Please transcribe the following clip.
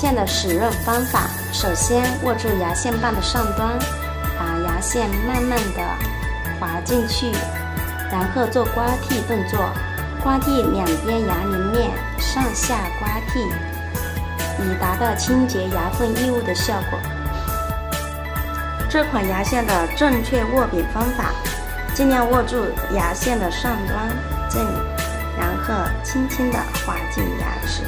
线的使用方法，首先握住牙线棒的上端，把牙线慢慢的滑进去，然后做刮剔动作，刮剔两边牙鳞面，上下刮剔，以达到清洁牙缝异物的效果。这款牙线的正确握柄方法，尽量握住牙线的上端，然后轻轻的滑进牙齿。